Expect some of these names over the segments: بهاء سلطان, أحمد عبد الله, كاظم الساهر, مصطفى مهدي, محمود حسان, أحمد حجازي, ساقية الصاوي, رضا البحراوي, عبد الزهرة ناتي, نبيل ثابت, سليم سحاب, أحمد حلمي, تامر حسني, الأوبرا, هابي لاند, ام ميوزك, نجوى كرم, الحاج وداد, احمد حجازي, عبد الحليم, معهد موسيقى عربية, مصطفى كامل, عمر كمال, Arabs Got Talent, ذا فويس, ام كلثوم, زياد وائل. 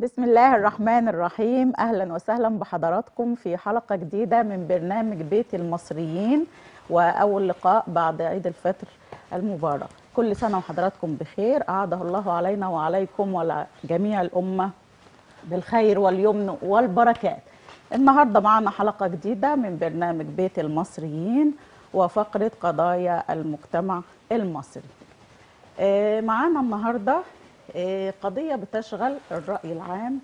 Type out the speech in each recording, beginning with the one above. بسم الله الرحمن الرحيم. أهلا وسهلا بحضراتكم في حلقة جديدة من برنامج بيت المصريين، وأول لقاء بعد عيد الفطر المبارك. كل سنة وحضراتكم بخير، أعاده الله علينا وعليكم وعلى جميع الأمة بالخير واليمن والبركات. النهاردة معنا حلقة جديدة من برنامج بيت المصريين وفقرة قضايا المجتمع المصري. معانا النهاردة قضية بتشغل الرأي العام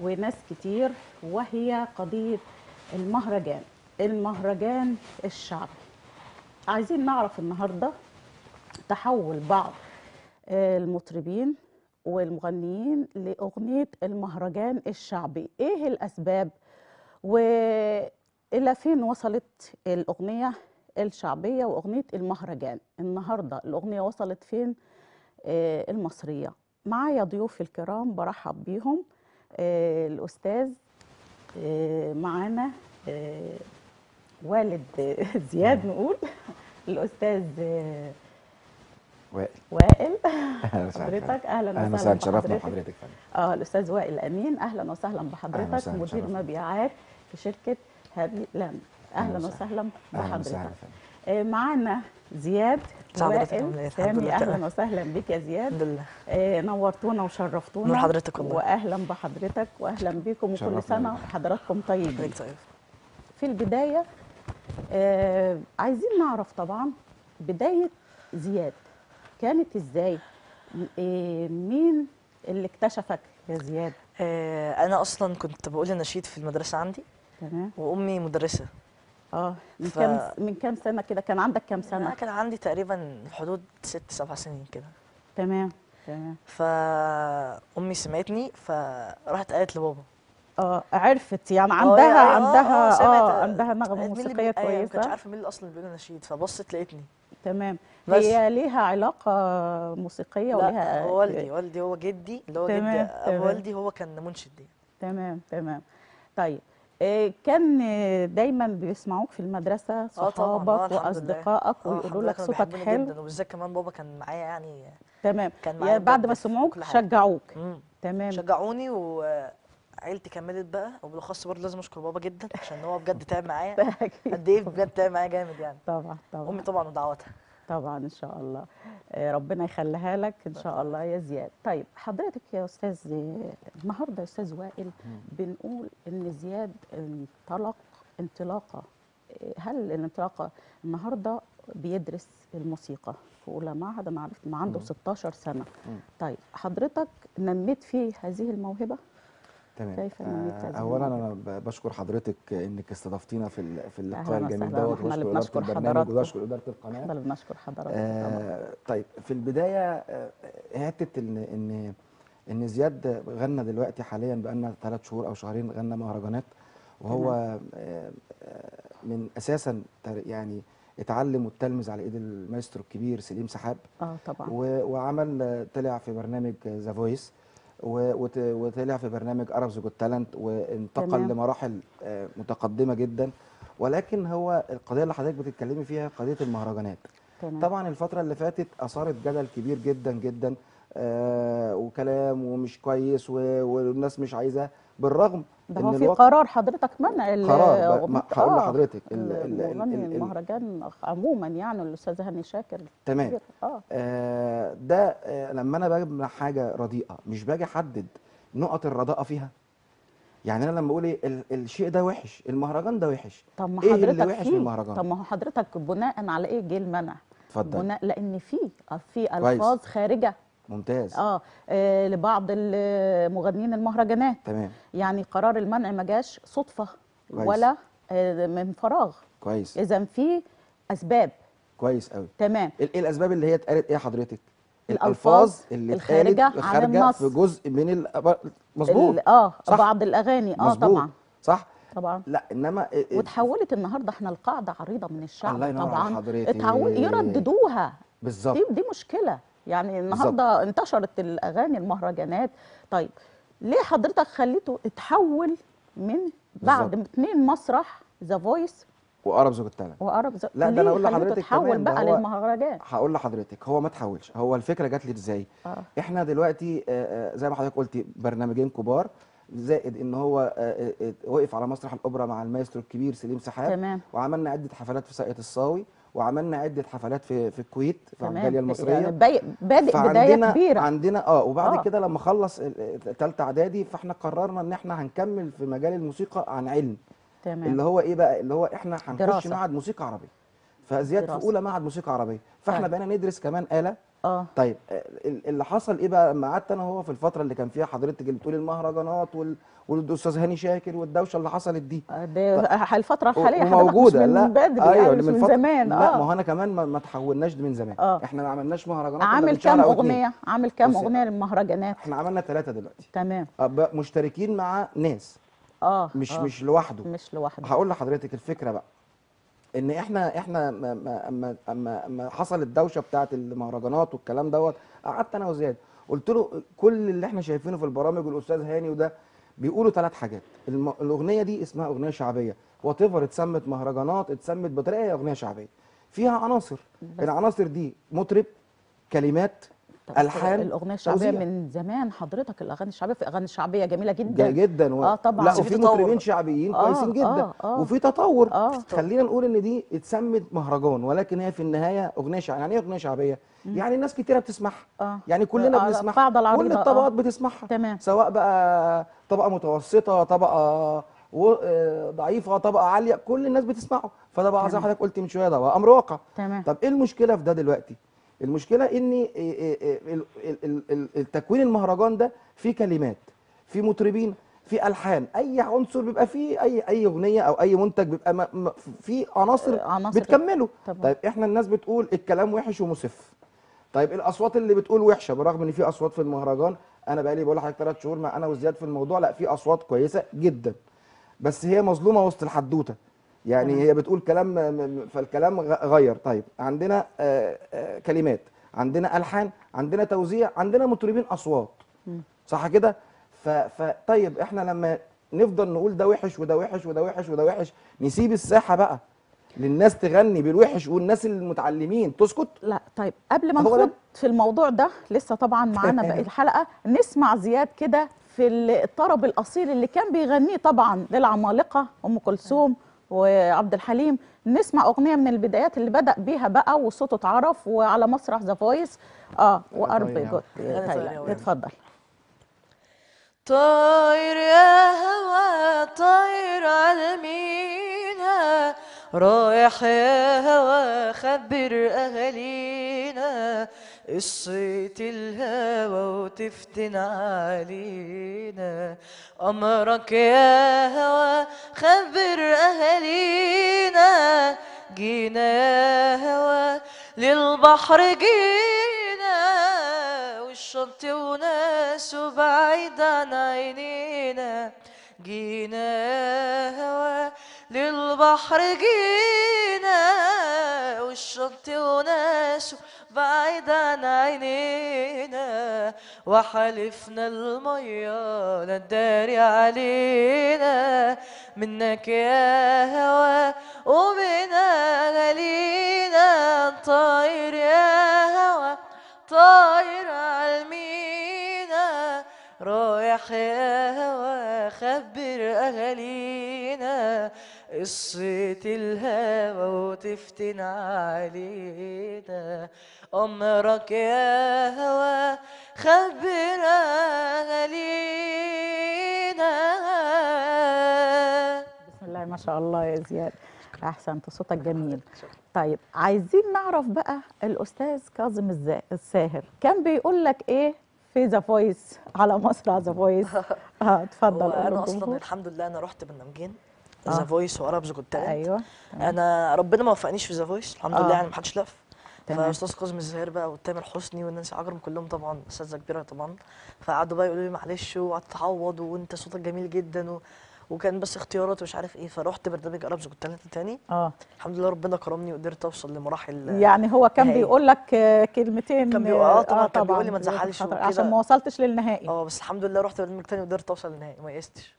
وناس كتير، وهي قضية المهرجان الشعبي. عايزين نعرف النهاردة تحول بعض المطربين والمغنيين لأغنية المهرجان الشعبي، ايه الأسباب وإلى فين وصلت الأغنية الشعبية وأغنية المهرجان. النهاردة الأغنية وصلت فين المصرية؟ معايا ضيوف الكرام برحب بيهم. الأستاذ معانا والد زياد، نقول الأستاذ وائل. حضرتك اهلا وسهلا بحضرتك. الاستاذ وائل امين، اهلا وسهلا بحضرتك، مدير مبيعات في شركه هابي لاند. اهلا وسهلا بحضرتك. معانا زياد وائل سامي، اهلا وسهلا بك يا زياد. نورتونا وشرفتونا. نور حضرتك والله. واهلا بحضرتك واهلا بكم، وكل سنه حضراتكم طيبين. في البدايه عايزين نعرف طبعا بدايه زياد كانت ازاي؟ مين اللي اكتشفك يا زياد؟ انا اصلا كنت بقول نشيد في المدرسه عندي، تمام، وامي مدرسه. من كام سنه كده؟ كان عندك كام سنه؟ انا كان عندي تقريبا حدود 6 7 سنين كده. تمام. فامي سمعتني، فراحت قالت لبابا. عرفت يعني عندها نغمه موسيقيه كويسه. ما كنتش عارفه مين اللي اصلا بيقول نشيد، فبصت لقيتني. تمام. هي ليها علاقه موسيقيه وليها؟ لا، والدي هو جدي، اللي هو جدي ابو والدي، هو كان منشد دي. تمام. طيب كان دايما بيسمعوك في المدرسه صحابك واصدقائك ويقولوا لك صوتك حلو جدا، وبالذات كمان بابا كان معايا يعني. تمام. كان معايا يعني بعد ما سمعوك شجعوك. تمام، شجعوني وعيلتي كملت بقى، وبالاخص برضه لازم اشكر بابا جدا عشان هو بجد تعب معايا. قد ايه بجد تعب معايا جامد يعني. طبعا امي طبعا ودعواتها طبعا ان شاء الله. ربنا يخليها لك ان شاء الله يا زياد. طيب حضرتك يا استاذ، النهارده يا استاذ وائل بنقول ان زياد انطلق انطلاقه، هل الانطلاقه النهارده بيدرس الموسيقى في اولى معهد، انا عرفت ان عنده 16 سنه. طيب حضرتك نميت فيه هذه الموهبه؟ تمام. كيف نميت؟ اولا انا بشكر حضرتك انك استضفتينا في اللقاء الجميل دوت، وبشكر البرنامج وبشكر اداره القناه. احنا اللي بنشكر حضرتك. طيب في البدايه حته ان زياد غنى دلوقتي حاليا بقالنا 3 شهور او شهرين غنى مهرجانات، وهو من اساسا يعني اتعلم واتلمذ على ايد المايسترو الكبير سليم سحاب. طبعا. وعمل طلع في برنامج ذا فويس، وطلع في برنامج Arabs Got Talent، وانتقل لمراحل متقدمه جدا. ولكن هو القضيه اللي حضرتك بتتكلمي فيها قضيه المهرجانات. طبعا الفتره اللي فاتت اثارت جدل كبير جدا جدا، وكلام ومش كويس والناس مش عايزه، بالرغم ده هو في قرار حضرتك منع هقول لحضرتك المهرجان عموما يعني، الاستاذ هاني شاكر. تمام. ده لما انا بجيب حاجه رديئه مش باجي احدد نقط الرداءه فيها. يعني انا لما اقول الشيء ده وحش، المهرجان ده وحش، طب ما حضرتك ايه اللي وحش في المهرجان؟ طب ما هو حضرتك بناء على ايه جه المنع؟ اتفضل. بناء لان في الفاظ خارجه. ممتاز. لبعض المغنيين المهرجانات. تمام. يعني قرار المنع ما جاش صدفه. كويس. ولا من فراغ. كويس. اذا في اسباب. كويس قوي. تمام. ايه الاسباب اللي هي اتقالت؟ ايه حضرتك؟ الالفاظ اللي خارجه عن النص في جزء من مظبوط. صح. بعض الاغاني. طبعا. صح طبعا. لا انما وتحولت النهارده احنا القاعده عريضه من الشعب. الله ينور طبعا اتعودوا يرددوها. بالظبط. دي مشكله يعني. النهارده بالزبط. انتشرت الاغاني المهرجانات. طيب ليه حضرتك خليته اتحول من بعد 2 مسرح ذا فويس وأربز جوت تالنت لا ده انا اقول لحضرتك تحول بقى للمهرجان. هقول لحضرتك هو ما تحولش، هو الفكره جات لي ازاي؟ احنا دلوقتي زي ما حضرتك قلتي برنامجين كبار، زائد ان هو وقف على مسرح الاوبرا مع المايسترو الكبير سليم سحاب، تمام. وعملنا عده حفلات في ساقية الصاوي، وعملنا عده حفلات في الكويت في الجاليه المصريه، يعني بادئ بدايه كبيره عندنا وبعد كده لما خلص ثالثه اعدادي فاحنا قررنا ان احنا هنكمل في مجال الموسيقى عن علم، تمام. اللي هو ايه بقى؟ اللي هو احنا هنخش معهد موسيقى عربيه، فزياد في اولى معهد موسيقى عربيه، فاحنا بقينا ندرس كمان آلة. طيب اللي حصل ايه بقى لما قعدت انا هو في الفتره اللي كان فيها حضرتك اللي بتقولي المهرجانات والاستاذ هاني شاكر والدوشه اللي حصلت دي؟ الفتره الحاليه موجوده، لا من بدري، ايوه مش من زمان. لا ما هو انا كمان ما تحولناش من زمان. احنا ما عملناش مهرجانات. عامل كام اغنيه للمهرجانات؟ احنا عملنا 3 دلوقتي، تمام. مشتركين مع ناس، مش لوحده. هقول لحضرتك الفكره بقى ان احنا اما حصل الدوشه بتاعه المهرجانات والكلام دوت، قعدت انا وزياد قلت له كل اللي احنا شايفينه في البرامج والاستاذ هاني وده بيقولوا 3 حاجات. الاغنيه دي اسمها اغنيه شعبيه، واتيفر اتسمت مهرجانات، اتسمت بطريقه اغنيه شعبيه فيها عناصر، العناصر دي مطرب، كلمات، الحان. الاغنيه الشعبيه من زمان حضرتك، الاغاني الشعبيه في اغاني شعبيه جميله جدا جدا طبعا، لا وفي مطربين شعبيين كويسين جدا، وفي تطور. خلينا نقول ان دي اتسمت مهرجان، ولكن هي في النهايه اغنيه شعبيه. يعني ايه اغنيه شعبيه؟ يعني الناس كتيره بتسمعها، يعني كلنا بنسمعها، كل الطبقات بتسمعها، تمام. سواء بقى طبقه متوسطه، طبقه ضعيفه، طبقه عاليه، كل الناس بتسمعه. فده بقى زي حضرتك قلت من شويه، ده بقى امر واقع، تمام. طب ايه المشكله في ده دلوقتي؟ المشكله ان التكوين المهرجان ده فيه كلمات، فيه مطربين، فيه الحان، اي عنصر بيبقى فيه، اي اغنيه او اي منتج بيبقى فيه عناصر بتكمله. طيب احنا الناس بتقول الكلام وحش ومسف، طيب الاصوات اللي بتقول وحشه، بالرغم ان في اصوات في المهرجان، انا بقى لي بقول لحضرتك 3 شهور مع انا وزياد في الموضوع، لا في اصوات كويسه جدا بس هي مظلومه وسط الحدوته، يعني هي بتقول كلام فالكلام غير. طيب عندنا كلمات، عندنا الحان، عندنا توزيع، عندنا مطربين، اصوات، صح كده؟ فطيب احنا لما نفضل نقول ده وحش وده وحش وده وحش وده وحش، نسيب الساحه بقى للناس تغني بالوحش والناس المتعلمين تسكت؟ لا. طيب قبل ما نخوض في الموضوع ده لسه طبعا معانا باقي الحلقه، نسمع زياد كده في الطرب الاصيل اللي كان بيغنيه طبعا للعمالقه ام كلثوم وعبد الحليم. نسمع اغنيه من البدايات اللي بدأ بيها بقى وصوته اتعرف وعلى مسرح ذا فويس وأرب جوت تايلاند. اتفضل. طاير يا هوا طاير على مينا، رايح يا هوا خبر اهالينا، قصيت الهوى وتفتن علينا، أمرك يا هوى خبر أهالينا، جينا يا هوى للبحر جينا، والشط وناسه بعيد عن عينينا، جينا يا هوى للبحر جينا، والشط وناسه بعيد عن عينينا، وحلفنا الميه لا تداري علينا، منك يا هوى ومن اهالينا، طاير يا هوى طاير عالمينا، رايح يا هوى خبر اهالينا، قصة الهوى وتفتن علينا، أمرك يا هوى خبر أهالينا. بسم الله ما شاء الله يا زياد، أحسنت، صوتك جميل. طيب عايزين نعرف بقى الأستاذ كاظم الساهر كان بيقول لك إيه في ذا فويس، على مسرح ذا فويس؟ اتفضل. أنا أصلا الحمد لله أنا رحت برنامجين، ذا فويس واربز جوت تالنت. ايوه انا ربنا ما وفقنيش في ذا فويس الحمد لله، يعني ما حدش لف. فاستاذ كاظم الساهر بقى وتامر حسني والناس عجرم كلهم طبعا اساتذه كبيره طبعا، فقعدوا بقى يقولوا لي معلش وقعدت تعوض وانت صوتك جميل جدا وكان بس اختيارات ومش عارف ايه. فروحت برنامج ارابس جوت تالنت تاني، الحمد لله ربنا كرمني وقدرت اوصل لمراحل. يعني هو كان بيقول لك كلمتين، كان بيقول كان بيقول لي ما تزعلش عشان ما وصلتش للنهائي، بس الحمد لله رحت برنامج تاني وقدرت اوصل للنهائي ما يئستش.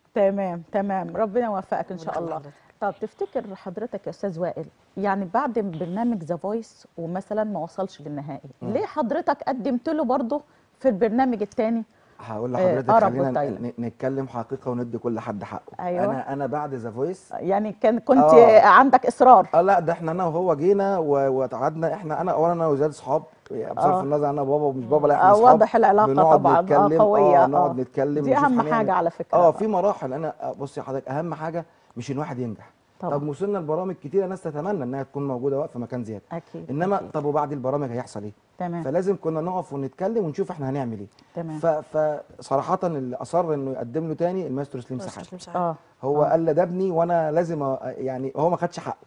تمام، ربنا يوفقك ان شاء الله. طب تفتكر حضرتك يا استاذ وائل يعني بعد برنامج ذا فويس ومثلا ما وصلش للنهائي ليه حضرتك قدمت له برضه في البرنامج الثاني؟ هقول لحضرتك خلينا نتكلم حقيقه وندي كل حد حقه. أيوة. انا بعد ذا فويس يعني كنت عندك اصرار. لا ده احنا انا وهو جينا وقعدنا احنا انا وزياد صحاب بصرف النظر انا بابا ومش بابا لا احنا صحاب. واضح العلاقه طبعا قويه نقعد نتكلم دي اهم حاجه على فكره. في مراحل انا بصي حضرتك اهم حاجه مش ان واحد ينجح. طب وصلنا لبرامج كتيره ناس تتمنى انها تكون موجوده واقفه مكان زياد. اكيد. انما أكيد. طب وبعد البرامج هيحصل ايه؟ تمام. فلازم كنا نقف ونتكلم ونشوف احنا هنعمل ايه. تمام. فصراحه اللي اصر انه يقدم له تاني المايسترو سليم سحاب. هو قال ده ابني وانا لازم يعني هو ما خدش حقه.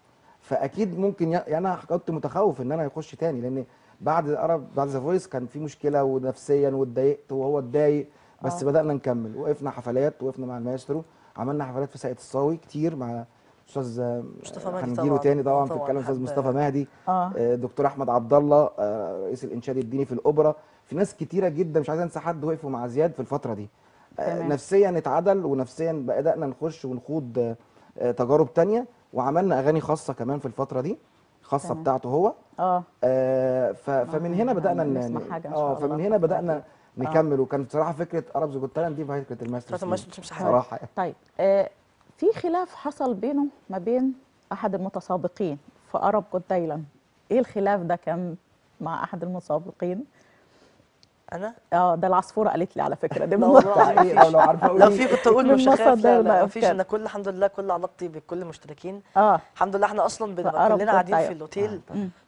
فاكيد ممكن يعني انا كنت متخوف ان انا هيخش تاني لان بعد ذا فويس كان في مشكله ونفسيا واتضايقت وهو اتضايق بس بدانا نكمل وقفنا حفلات وقفنا مع المايسترو عملنا حفلات في ساقية الصاوي كتير مع استاذ مصطفى مهدي هنجيله تاني طبعا في الكلام استاذ مصطفى مهدي دكتور احمد عبد الله رئيس الانشاد الديني في الاوبرا في ناس كتيره جدا مش عايز انسى حد وقفوا مع زياد في الفتره دي. نفسيا اتعدل ونفسيا بدانا نخش ونخوض تجارب تانيه وعملنا اغاني خاصه كمان في الفتره دي خاصه بتاعته هو فمن هنا بدانا فمن هنا بدانا نكمل وكان بصراحه فكره Arabs Got Talent دي فكره الماستر صراحه. طيب في خلاف حصل بينه ما بين احد المتسابقين في Arabs Got Talent، ايه الخلاف ده كان مع احد المتسابقين؟ انا؟ ده العصفوره قالت لي على فكره دي لو عارفه لو في كنت اقول مش خلاف لا مفيش انا كل الحمد لله كل علاقتي بكل المشتركين الحمد لله احنا اصلا كلنا قاعدين في الاوتيل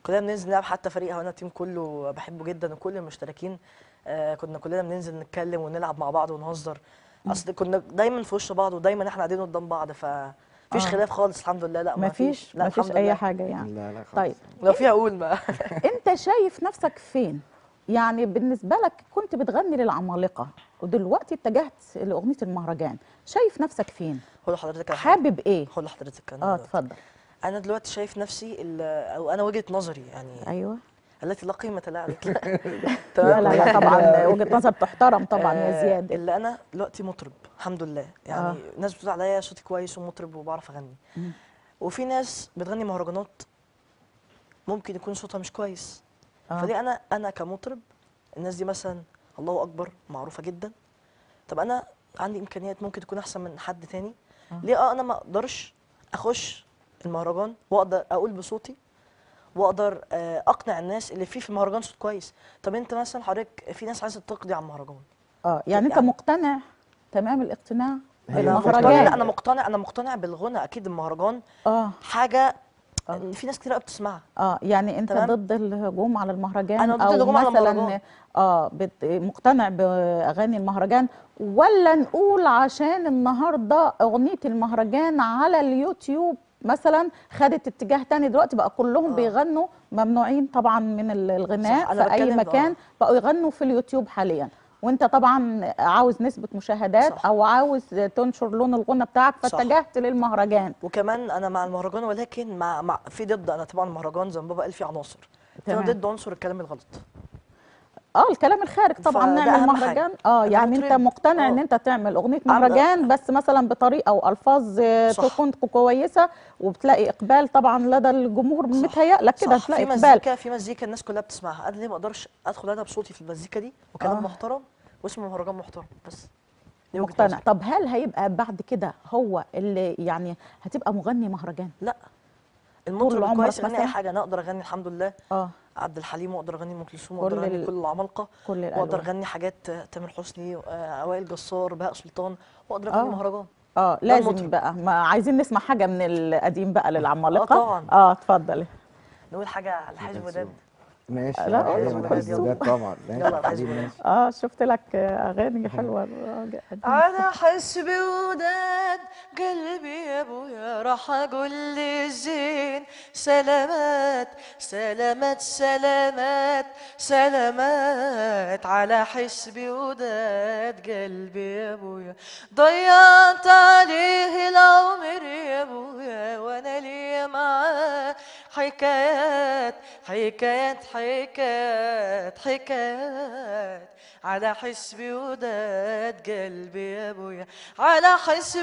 كلنا بننزل نلعب حتى فريق هنا التيم كله بحبه جدا وكل المشتركين كنا كلنا بننزل نتكلم ونلعب مع بعض ونهزر اصل كنا دايما في وش بعض ودايما احنا قاعدين قدام بعض فمفيش خلاف خالص الحمد لله. لا مفيش لا مفيش اي حاجه يعني. لا لا خالص. طيب لو في اقول بقى انت شايف نفسك فين؟ يعني بالنسبه لك كنت بتغني للعمالقه ودلوقتي اتجهت لاغنيه المهرجان، شايف نفسك فين؟ هو حضرتك حابب ايه؟ هو حضرتك اتفضل. انا دلوقتي شايف نفسي او انا وجهه نظري يعني ايوه التي لا قيمة لها لا لا طبعا وجهة نظر تحترم طبعا يا زياد. اللي انا دلوقتي مطرب الحمد لله يعني ناس بتقول عليا صوتي كويس ومطرب وبعرف اغني وفي ناس بتغني مهرجانات ممكن يكون صوتها مش كويس فليه انا كمطرب الناس دي مثلا الله اكبر معروفة جدا طب انا عندي امكانيات ممكن تكون احسن من حد تاني ليه انا ما اقدرش اخش المهرجان واقدر اقول بصوتي واقدر اقنع الناس اللي في المهرجان صوت كويس. طب انت مثلا حضرتك في ناس عايزه تقضي على المهرجان يعني انت مقتنع تمام الاقتناع بالمهرجان؟ لا انا مقتنع بالغنى اكيد المهرجان حاجه في ناس كتير قوي بتسمعها يعني انت ضد الهجوم على المهرجان؟ انا ضد الهجوم على المهرجان مقتنع باغاني المهرجان ولا نقول عشان النهارده اغنيه المهرجان على اليوتيوب مثلا خدت اتجاه تاني دلوقتي بقى كلهم بيغنوا ممنوعين طبعا من الغناء في اي مكان بقوا يغنوا في اليوتيوب حاليا وانت طبعا عاوز نسبه مشاهدات او عاوز تنشر لون الغنى بتاعك فاتجهت للمهرجان. وكمان انا مع المهرجان ولكن مع في ضد انا طبعا المهرجان زي ما بابا قال في عناصر انا ضد عنصر الكلام الغلط الكلام الخارج طبعا نعمل مهرجان يعني انت مقتنع ان انت تعمل اغنيه مهرجان بس مثلا بطريقه والفاظ تكون كويسه وبتلاقي اقبال طبعا لدى الجمهور متهيألك كده هتلاقي اقبال. في مزيكا الناس كلها بتسمعها انا ليه ما اقدرش ادخل انا بصوتي في المزيكا دي وكلام محترم واسم مهرجان محترم بس مقتنع. طب هل هيبقى بعد كده هو اللي يعني هتبقى مغني مهرجان؟ لا المطرب كويس اي حاجه انا اقدر اغني الحمد لله عبد الحليم واقدر اغني ام كلثوم واقدر اغني كل العمالقه واقدر اغني حاجات تامر حسني وائل جسار بهاء سلطان واقدر اغني مهرجان لازم بقى ما عايزين نسمع حاجه من القديم بقى للعمالقه طبعا اتفضلي نقول حاجه على الحاج وداد ماشي لا الحاج وداد طبعا شفت لك اغاني حلوه انا حسبي وداد قلبي يا ابويا راح اقول للزين سلامات سلامات سلامات سلامات على حسبي وداد قلبي يا ابويا ضيعت عليه العمر يا ابويا وانا ليا معاه حكايات حكايات حكايات حكايات على حسبي وداد قلبي يا ابويا، على حسبي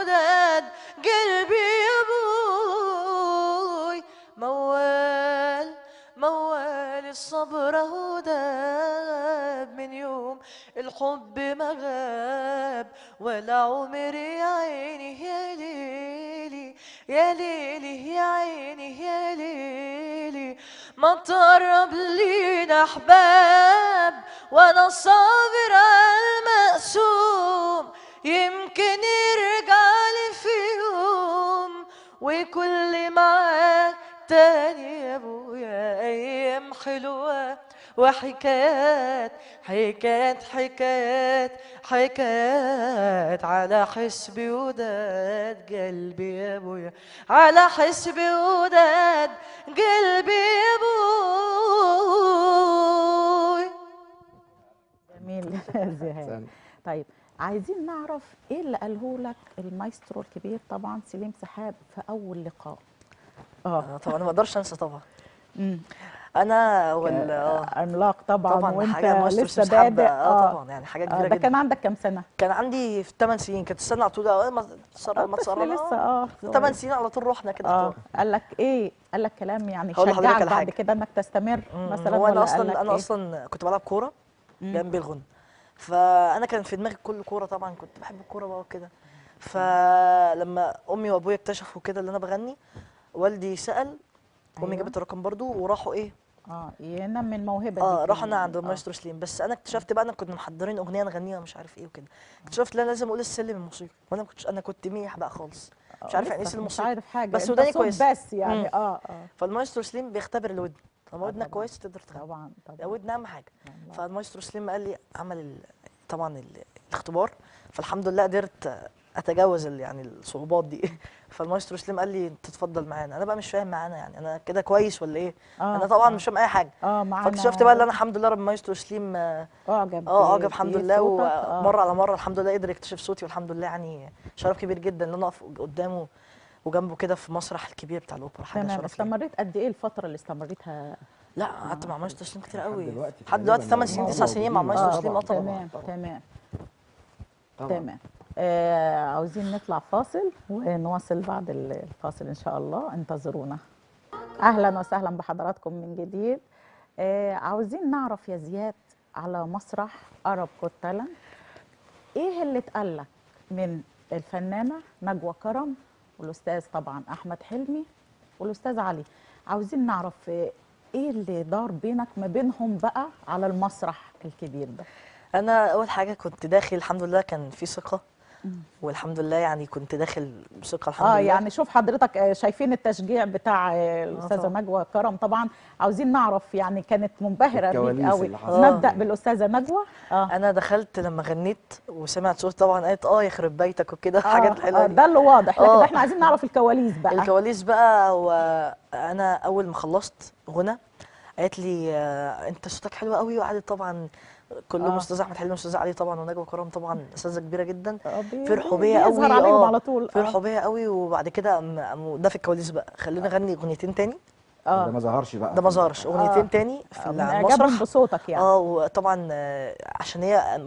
وداد قلبي يا ابويا، موال موال الصبر اهو داب، من يوم الحب ما غاب ولا عمري يا عيني يا ليلي يا ليلي يا عيني يا ليلي، ما تقرب لينا احباب وانا صابر عالمقسوم، يمكن يرجع لي في يوم وكل معاك تاني يا ابويا، ايام حلوه وحكايات حكايات حكايات حكايات، على حسبي وداد قلبي يا ابويا، على حسبي وداد قلبي يا ابويا. جميل زهاد. طيب عايزين نعرف ايه اللي قاله لك المايسترو الكبير طبعا سليم سحاب في اول لقاء؟ طبعا انا ما اقدرش انسى طبعا. انا وال عملاق طبعا وانت لسه بادئ. طبعا يعني حاجه كبيره جدا. ده كان عندك كام سنه؟ كان عندي في 8 سنين، كانت السنه على طول ما تسربنا لسه 8 سنين على طول رحنا كده. قال لك ايه؟ قال لك كلام يعني شجعك بعد كده انك تستمر مثلا؟ هو انا اصلا كنت بلعب كوره جنب الغنى، فانا كان في دماغي كل كوره طبعا، كنت بحب الكوره بقى وكده. فلما امي وابويا اكتشفوا كده اللي انا بغني، والدي سال امي جابت الرقم برضو وراحوا ايه ينمي الموهبه دي. رحنا عند المايسترو سليم، بس انا اكتشفت بقى، انا كنا محضرين اغنيه نغنيها مش عارف ايه وكده، اكتشفت لا لازم اقول السلم الموسيقي، وانا ما كنتش، انا كنت ميح بقى خالص، مش عارف يعني ايه سلم الموسيقي، مش عارف حاجه، بس وداني كويس بس يعني. فالمايسترو سليم بيختبر الودن، طالما ودنك كويس تقدر تغني. طبعا طبعا الودن اهم حاجه. فالمايسترو سليم قال لي عمل طبعا الاختبار، فالحمد لله قدرت اتجاوز يعني الصعوبات دي. فالمايسترو سليم قال لي انت تتفضل معانا، انا بقى مش فاهم معانا يعني انا كده كويس ولا ايه؟ انا طبعا مش فاهم اي حاجه. فاكتشفت بقى ان انا الحمد لله رب المايسترو سليم اعجب الحمد لله، ومره على مره الحمد لله قدر يكتشف صوتي، والحمد لله يعني شرف كبير جدا ان انا اقف قدامه وجنبه كده في المسرح الكبير بتاع الاوبرا، حاجه شرف. استمريت قد ايه الفتره اللي استمريتها؟ لا قعدت مع مايسترو سليم كتير قوي، لحد دلوقتي 8 سنين 9 سنين مع مايسترو سليم. تمام تمام تمام. عاوزين نطلع فاصل ونواصل بعد الفاصل إن شاء الله، انتظرونا. أهلا وسهلا بحضراتكم من جديد. عاوزين نعرف يا زياد على مسرح Arabs Got Talent، إيه اللي اتقال لك من الفنانة نجوى كرم والأستاذ طبعا أحمد حلمي والأستاذ علي؟ عاوزين نعرف إيه اللي دار بينك ما بينهم بقى على المسرح الكبير ده. أنا أول حاجة كنت داخل الحمد لله كان في ثقة، والحمد لله يعني كنت داخل بثقه الحمد لله. يعني شوف حضرتك شايفين التشجيع بتاع الاستاذه نجوى كرم طبعا، عاوزين نعرف يعني كانت منبهره بيك قوي. نبدا بالاستاذه نجوى. انا دخلت لما غنيت وسمعت صوت طبعا قالت يخرب بيتك وكده، حاجات حلوه. ده اللي واضح، لكن احنا عايزين نعرف الكواليس بقى. الكواليس بقى، وانا اول ما خلصت غنى قالت لي انت صوتك حلو قوي، وقعدت طبعا كلهم استاذ احمد حلمي واستاذ علي طبعا ونجوى كرم طبعا اساتذه كبيره جدا، فرحوا بيا قوي على طول، فرحوا بيا قوي. وبعد كده ده في الكواليس بقى خلوني اغني اغنيتين تاني. ده ما ظهرش بقى، ده ما ظهرش اغنيتين تاني في المسرح بصوتك يعني. وطبعا عشان هي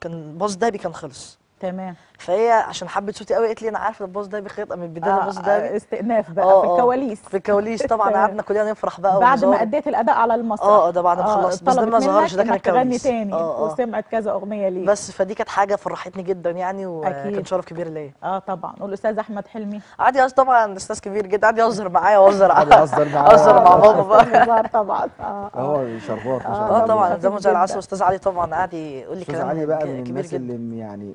كان الباص دايبي كان خلص. تمام. فهي عشان حبت صوتي قوي قالت لي انا عارفه الباص ده بخيطه من البدايه. الباص ده استئناف بقى في الكواليس. في الكواليس طبعا قعدنا كلنا نفرح بقى بعد ما اديت الاداء على المسرح. ده بعد ما خلصت، بس ده ما ظهرش، ده كان الكواليس. تاني وسمعت كذا اغنيه ليه بس، فدي كانت حاجه فرحتني جدا يعني، وكان شرف كبير ليا. طبعا. والاستاذ احمد حلمي قعد طبعا استاذ كبير جدا، قعد يهزر معايا وهزر مع بابا بقى طبعا. شربات. طبعا ده زي العسل. والاستاذ علي طبعا قعد يقول لي كلام كبير بقى، من الناس اللي يعني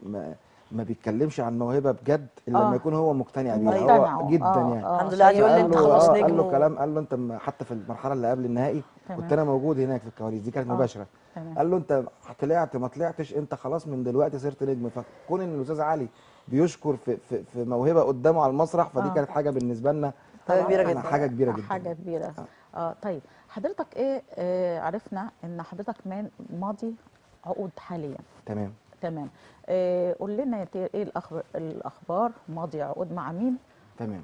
ما بيتكلمش عن موهبه بجد الا لما يكون هو مقتنع بيها جدا يعني. الحمد لله. يقول لي انت خلاص نجم، قال له كلام، قال له انت حتى في المرحله اللي قبل النهائي كنت انا موجود هناك في الكواليس دي، كانت مباشره. قال له انت طلعت ما طلعتش، انت خلاص من دلوقتي صرت نجم. فكون ان الاستاذ علي بيشكر في موهبه قدامه على المسرح، فدي كانت حاجه بالنسبه لنا كبيره جدا، حاجه كبيره جدا، حاجه كبيره. طيب حضرتك عرفنا ان حضرتك ماضي عقود حاليا. تمام تمام. قول لنا ايه الاخبار، ماضي عقود مع مين؟ تمام.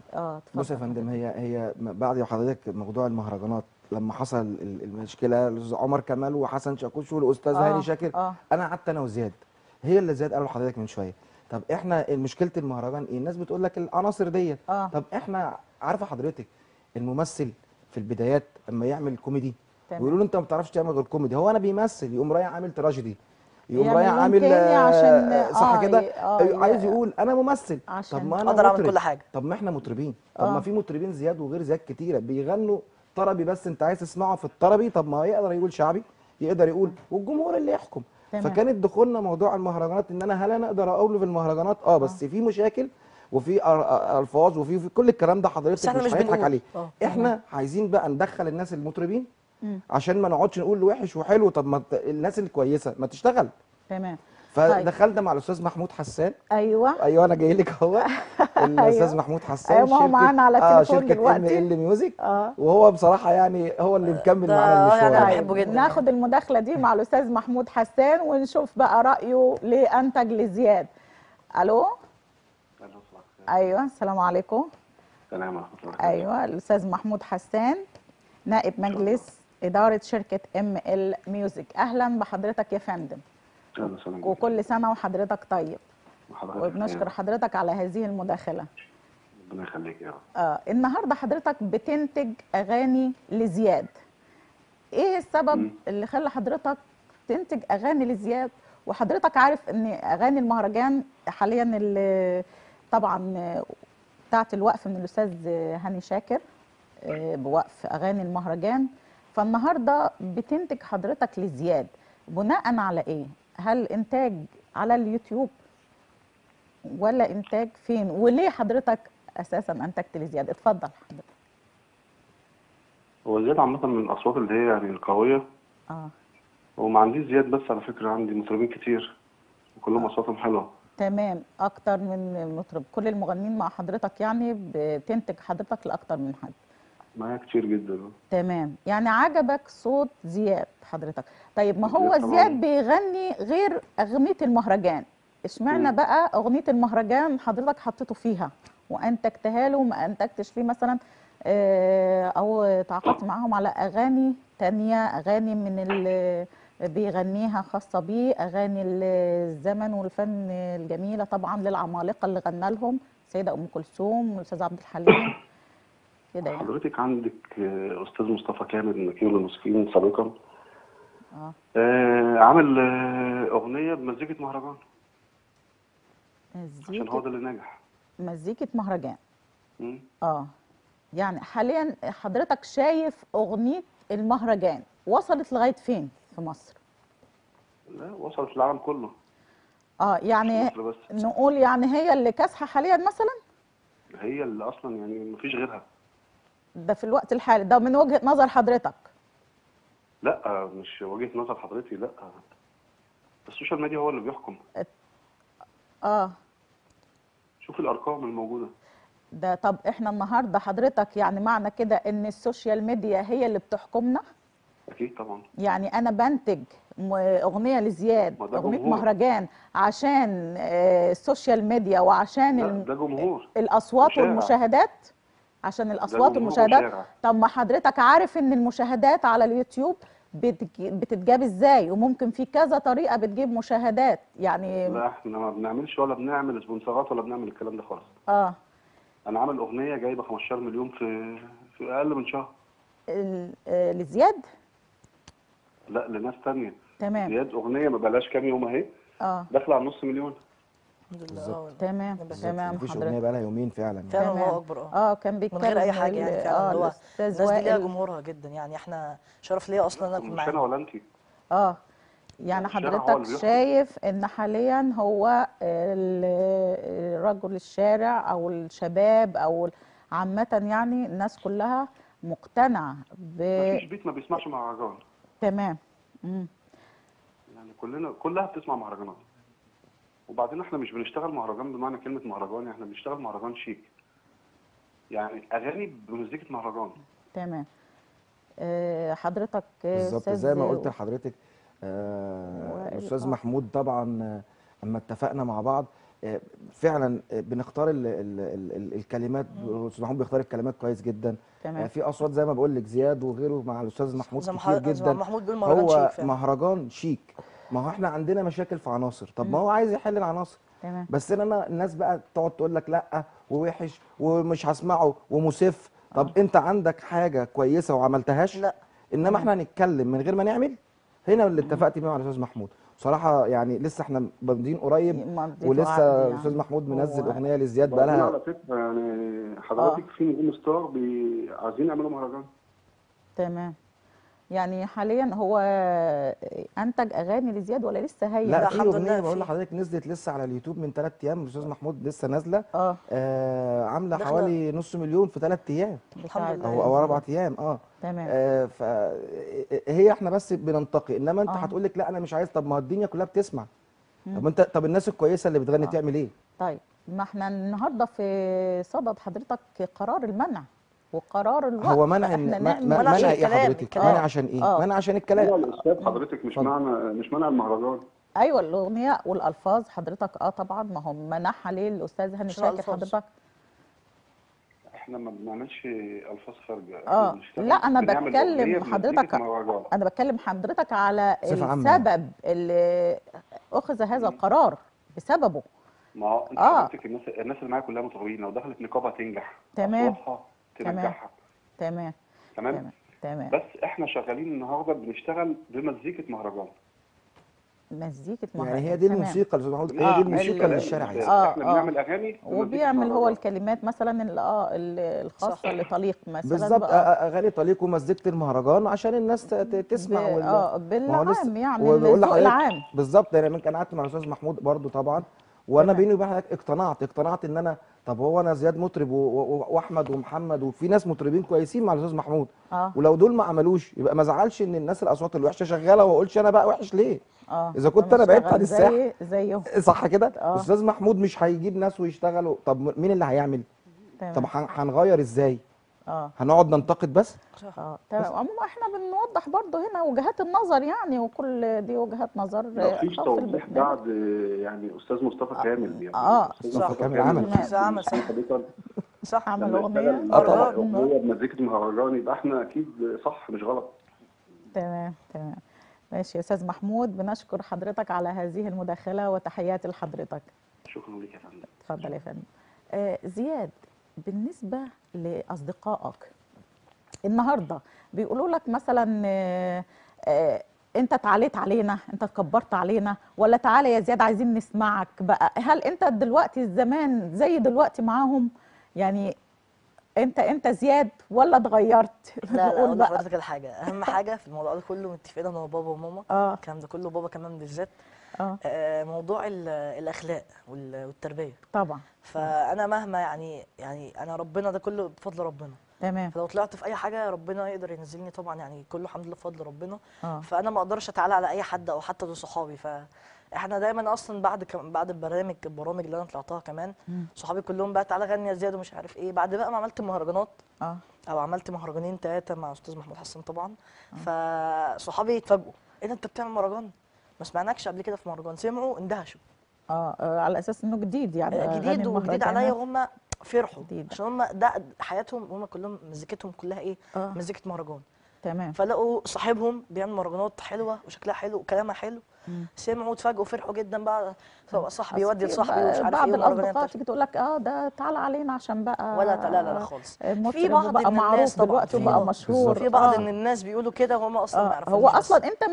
بص يا فندم، هي بعد حضرتك موضوع المهرجانات لما حصل المشكله الاستاذ عمر كمال وحسن شاكوش والاستاذ هاني شاكر انا قعدت انا وزياد، هي اللي زياد قال لحضرتك من شويه، طب احنا مشكله المهرجان ايه؟ الناس بتقول لك العناصر ديت، طب احنا عارفه حضرتك الممثل في البدايات اما يعمل كوميدي ويقولوا له انت ما بتعرفش تعمل غير كوميدي، هو انا بيمثل يقوم رايح عامل تراجيدي، يقوم رايح عامل صح كده، عايز يقول انا ممثل عشان طب ما انا اقدر اعمل كل حاجه، طب ما احنا مطربين، طب ما في مطربين زياد وغير زياد كتيره بيغنوا طربي، بس انت عايز تسمعه في الطربي، طب ما يقدر يقول شعبي، يقدر يقول والجمهور اللي يحكم. فكانت دخولنا موضوع المهرجانات ان انا هل انا اقدر اقول في المهرجانات بس في مشاكل وفي الفاظ وفي كل الكلام ده حضرتك مش هنضحك عليه، احنا عايزين بقى ندخل الناس المطربين عشان ما نقعدش نقول وحش وحلو، طب ما الناس الكويسه ما تشتغل. تمام. فدخلنا مع الاستاذ محمود حسان. ايوه انا جاي لك اهو. الاستاذ محمود حسان هو معانا على التليفون دلوقتي، شركه ام ميوزك، وهو بصراحه يعني هو اللي مكمل معانا المشوار. انا بحبه جدا. ناخد المداخله دي مع الاستاذ محمود حسان ونشوف بقى رايه ليه انتج لزياد. الو. ايوه السلام عليكم. السلام ورحمه الله وبركاته. ايوه الاستاذ محمود حسان نائب مجلس إدارة شركة ام ال ميوزك، أهلا بحضرتك يا فندم. أهلا وسهلا بك. وكل سنة وحضرتك طيب. وبنشكر حضرتك على هذه المداخلة. ربنا يخليك يا رب. النهارده حضرتك بتنتج أغاني لزياد. إيه السبب اللي خلى حضرتك تنتج أغاني لزياد؟ وحضرتك عارف إن أغاني المهرجان حاليا اللي طبعا بتاعت الوقف من الأستاذ هاني شاكر بوقف أغاني المهرجان. فالنهارده بتنتج حضرتك لزياد بناء على ايه؟ هل انتاج على اليوتيوب ولا انتاج فين؟ وليه حضرتك اساسا انتجت لزياد؟ اتفضل حضرتك. هو زياد عامه من الاصوات اللي هي يعني القويه. وما عنديش زياد بس على فكره، عندي مطربين كتير وكلهم اصواتهم حلوه. تمام. اكتر من مطرب؟ كل المغنيين مع حضرتك يعني بتنتج حضرتك لاكتر من حد؟ معايا كتير جدا. تمام. يعني عجبك صوت زياد حضرتك. طيب ما هو زياد بيغني غير اغنيه المهرجان، اشمعنى بقى اغنيه المهرجان حضرتك حطيته فيها وانتجتها له وما انتجتش فيه مثلا او تعاقدت معاهم على اغاني ثانيه، اغاني من اللي بيغنيها خاصه بيه، اغاني الزمن والفن الجميله طبعا للعمالقه اللي غنى لهم السيده ام كلثوم والاستاذ عبد الحليم كده؟ حضرتك عندك استاذ مصطفى كامل نجيب الموسيقيين سابقا عامل اغنيه بمزيكه مهرجان، عشان هو ده اللي نجح، مزيكه مهرجان. يعني حاليا حضرتك شايف اغنيه المهرجان وصلت لغايه فين في مصر؟ لا وصلت للعالم كله. يعني نقول يعني هي اللي كاسحه حاليا مثلا، هي اللي اصلا يعني مفيش غيرها ده في الوقت الحالي ده من وجهة نظر حضرتك؟ لا مش وجهة نظر حضرتي، لا السوشيال ميديا هو اللي بيحكم. شوف الارقام الموجودة ده. طب احنا النهارده حضرتك يعني معنى كده ان السوشيال ميديا هي اللي بتحكمنا؟ اكيد طبعا. يعني انا بنتج اغنية لزياد، اغنية مهرجان، عشان السوشيال ميديا وعشان الاصوات والمشاهدات، عشان الاصوات والمشاهدات. طب ما حضرتك عارف ان المشاهدات على اليوتيوب بتتجاب ازاي، وممكن في كذا طريقه بتجيب مشاهدات يعني. لا احنا ما بنعملش ولا بنعمل سبونسرات ولا بنعمل الكلام ده خالص. انا عامل اغنيه جايبه 15 مليون في اقل من شهر. لزياد؟ لا لناس ثانيه. تمام. زياد اغنيه ما بلاش كام يوم اهي داخله على نص مليون. بالظبط. تمام. تمام. مفيش اغنيه بقى لها يومين فعلا يعني. فعلا هو اكبر. كان بيتكلم من غير اي حاجه يعني فعلا. هو الناس دي ليها جمهورها جدا يعني، احنا شرف ليا اصلا انا اكون معاك. مش انا ولا انت. يعني حضرتك شايف ان حاليا هو رجل الشارع او الشباب او عامه يعني الناس كلها مقتنعه مفيش بيت ما بيسمعش مهرجان. تمام. يعني كلها بتسمع مهرجانات. وبعدين احنا مش بنشتغل مهرجان بمعنى كلمه مهرجان، احنا بنشتغل مهرجان شيك يعني اغاني بمزيكه مهرجان. تمام. حضرتك بالظبط زي ما قلت لحضرتك الاستاذ محمود طبعا لما اتفقنا مع بعض فعلا بنختار الكلمات، صداحون بيختار الكلمات كويس جدا. في اصوات زي ما بقول لك زياد وغيره مع الاستاذ محمود كتير جدا، هو مهرجان شيك. ما هو احنا عندنا مشاكل في عناصر، طب ما هو عايز يحل العناصر تمام. بس انا الناس بقى تقعد تقول لك لا ووحش ومش هسمعه ومسف. طب انت عندك حاجه كويسه وعملتهاش، لا انما احنا هنتكلم من غير ما نعمل. هنا اللي اتفقت بيه مع الاستاذ محمود صراحه، يعني لسه احنا بادئين قريب، ولسه الاستاذ يعني محمود منزل اغنيه لزياد بقى لها على فكره. يعني حضرتك في نجوم ستار عايزين يعملوا مهرجان تمام. يعني حاليا هو انتج اغاني لزياد ولا لسه؟ هي لا، في اغنيه بقول لحضرتك نزلت لسه على اليوتيوب من 3 ايام، الاستاذ محمود لسه نازله عامله حوالي نص مليون في 3 ايام الحمد لله، او 4 ايام تمام. فهي احنا بس بننتقي، انما انت هتقول لك لا انا مش عايز. طب ما الدنيا كلها بتسمع، طب انت طب الناس الكويسه اللي بتغني تعمل ايه؟ طيب ما احنا النهارده في صدد حضرتك قرار المنع وقرار الوقت. هو منع منع ايه حضرتك؟ منع عشان ايه؟ منع عشان الكلام. هو الاستاذ حضرتك مش معنى مش منع المهرجان. ايوه الاغنيه والالفاظ حضرتك طبعا. ما هو منعها ليه الاستاذ هاني شاكر حضرتك؟ احنا ما بنعملش الفاظ خارجه. لا انا بتكلم حضرتك، انا بتكلم حضرتك على السبب اللي اخذ هذا القرار بسببه. ما هو انت حضرتك الناس اللي معايا كلها مطربين، لو دخلت نقابه تنجح تمام تنجحها تمام تمام تمام. بس احنا شغالين النهارده بنشتغل بمزيكه مهرجان، مزيكه مهرجان يعني هي دي الموسيقى اللي هي دي الموسيقى اللي الشارع عايزها. احنا بنعمل اغاني وبيعمل هو الكلمات مثلا الخاصه لطليق مثلا بالظبط، اغاني طليق ومزيكه المهرجان عشان الناس تسمع بالعام يعني الذوق العام بالظبط. انا كان قعدت مع الاستاذ محمود برضو طبعا، وانا بيني وبين حضرتك اقتنعت ان انا طب هو انا زياد مطرب واحمد ومحمد وفي ناس مطربين كويسين مع الاستاذ محمود، ولو دول ما عملوش يبقى ما ازعلش ان الناس الاصوات الوحشه شغاله، واقولش انا بقى وحش ليه اذا كنت انا بعدت عن الساحه زيهم صح كده. الاستاذ محمود مش هيجيب ناس ويشتغلوا، طب مين اللي هيعمل؟ طب هنغير ازاي؟ هنقعد ننتقد بس؟ تمام. عموما احنا بنوضح برضه هنا وجهات النظر يعني، وكل دي وجهات نظر. مفيش توضيح بعد يعني استاذ مصطفى كامل مصطفى كامل عمل صح، عمل اغنيه اغنيه بمزيكه مهرجان، يبقى احنا اكيد صح مش غلط. تمام تمام ماشي يا استاذ محمود، بنشكر حضرتك على هذه المداخله وتحياتي لحضرتك. شكرا لك يا فندم. اتفضل يا فندم. زياد، بالنسبة لأصدقائك النهاردة بيقولوا لك مثلا أنت اتعليت علينا، أنت اتكبرت علينا، ولا تعالى يا زياد عايزين نسمعك بقى، هل أنت دلوقتي الزمان زي دلوقتي معاهم؟ يعني أنت زياد ولا اتغيرت؟ لا أقول لحضرتك الحاجة، أهم حاجة في الموضوع ده كله متفقين أنا وبابا وماما الكلام ده كله، بابا كمان بالذات موضوع الاخلاق والتربيه طبعا. فانا مهما يعني انا ربنا ده كله بفضل ربنا تمام. فلو طلعت في اي حاجه ربنا يقدر ينزلني طبعا، يعني كله الحمد لله بفضل ربنا. فانا ما اقدرش اتعالى على اي حد او حتى دول صحابي. فاحنا دايما اصلا بعد البرامج اللي انا طلعتها كمان صحابي كلهم بقى تعالى غني يا زياد ومش عارف ايه. بعد بقى ما عملت مهرجانات او عملت مهرجانين 3 مع استاذ محمود حسان طبعا، فصحابي اتفاجئوا ايه ده انت بتعمل مهرجان؟ ما سمعناكش قبل كده في مهرجان. سمعوا اندهشوا على اساس انه جديد، يعني جديد وجديد عليا، وهم فرحوا عشان هم ده حياتهم، هم كلهم مزيكتهم كلها ايه مزيكه مهرجان تمام. فلقوا صاحبهم بيعمل مهرجانات حلوه وشكلها حلو وكلامها حلو، سمعوا اتفاجئوا فرحوا جدا بقى. صاحبي يودي لصاحبي ومش عارف ايه. بعض الاصدقاء تيجي تقول لك ده تعالى علينا عشان بقى ولا لا خالص. في بعض بقى معروف دلوقتي وبقى مشهور، في بعض من الناس بيقولوا كده وهم اصلا ما يعرفوش. هو اصلا انت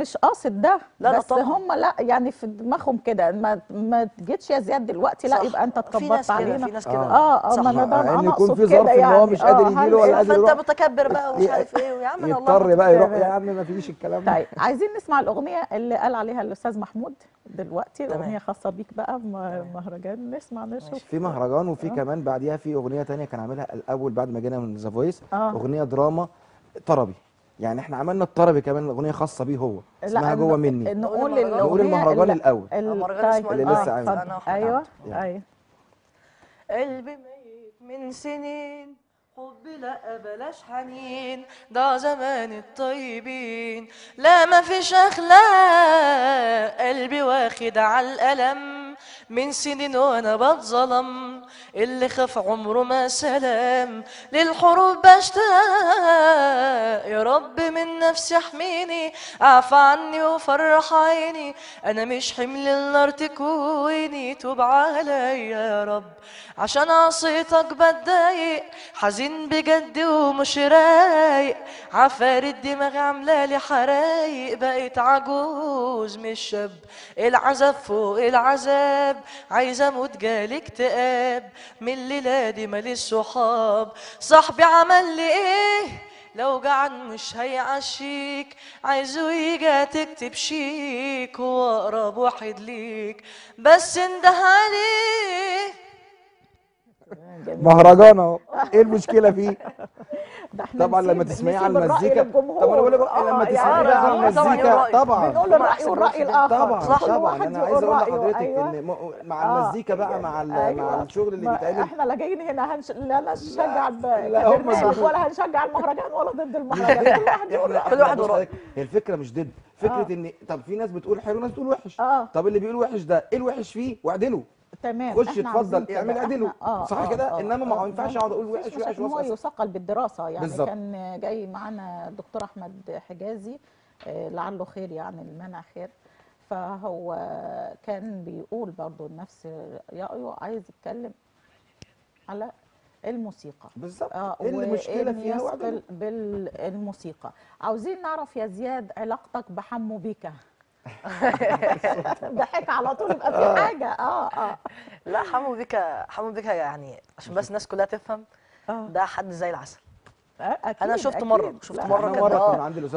مش قاصد ده، لا بس هم لا يعني في دماغهم كده ما تجيتش يا زياد دلوقتي لا يبقى انت اتكبرت علينا. في ناس كده ما انا اقصد كده يعني هو مش قادر يجيله ولا قادر يروح، فانت متكبر بقى ومش عارف ايه يا عم. يضطر بقى يروح يا عم ما فيش الكلام. طيب عايزين نسمع الاغنيه اللي قال عليها الاستاذ محمود دلوقتي، اغنيه خاصه بيك بقى مهرجان. نسمع نشوف. في مهرجان وفي كمان بعديها في اغنيه ثانيه كان عاملها الاول بعد ما جينا من ذا فويس، اغنيه دراما طربي. يعني احنا عملنا الطربي كمان اغنيه خاصه بيه هو اسمها جوه مني. نقول المهرجان الاول اللي لسه عامل. ايوه قلبي ميت من سنين، حب لأ بلاش حنين، ده زمان الطيبين لا مفيش أخلاق، قلبي واخد عالألم من سنين وانا بتظلم، اللي خاف عمره ما سلام، للحروف بشتاق يا رب من نفسي احميني، اعفى عني وفرح عيني، انا مش حمل النار تكويني، توب عليا يا رب عشان عصيتك بتضايق، حزين بجد ومش رايق، عفاريت دماغي عاملالي حرايق، بقيت عجوز مش شاب، العذاب فوق العذاب، عايزه اموت جالي اكتئاب، من الليله دي ماليش صحاب، صاحبي عمل لي ايه؟ لو جعان مش هيعشيك، عايزه يجي تكتب شيك، هو اقرب واحد ليك بس انده عليه. مهرجان اهو، ايه المشكله فيه؟ طبعا لما تسمعيه على المزيكا، طب انا بقول لك لما تسمعيه على المزيكا طبعا بنقول له الراي والراي الاخر، صح؟ طبعا انا عايز اقول لحضرتك ان مع المزيكا بقى مع الشغل اللي بيتعمل احنا لا جايين هنا لا نشجع البرنامج ولا هنشجع المهرجان ولا ضد المهرجان، كل واحد ورايه. هي الفكره مش ضد، فكره ان طب في ناس بتقول حلو وناس بتقول وحش، طب اللي بيقول وحش ده ايه الوحش فيه؟ واعدله تمام، خش اتفضل اعمل عدله صح كده، انما ما ينفعش اقعد اقول وحش وحش. هو يثقل بالدراسه يعني بالزبط. كان جاي معانا الدكتور احمد حجازي لعله خير يعني المنع خير، فهو كان بيقول برضه نفس رايه، عايز يتكلم على الموسيقى بالظبط، ايه المشكله فيها وعدله بالموسيقى. عاوزين نعرف يا زياد علاقتك بحمو بيكا. ضحك على طول، يبقى في حاجه. لا حمو بيكا يعني عشان بس الناس كلها تفهم، ده حد زي العسل. انا شفت مره كده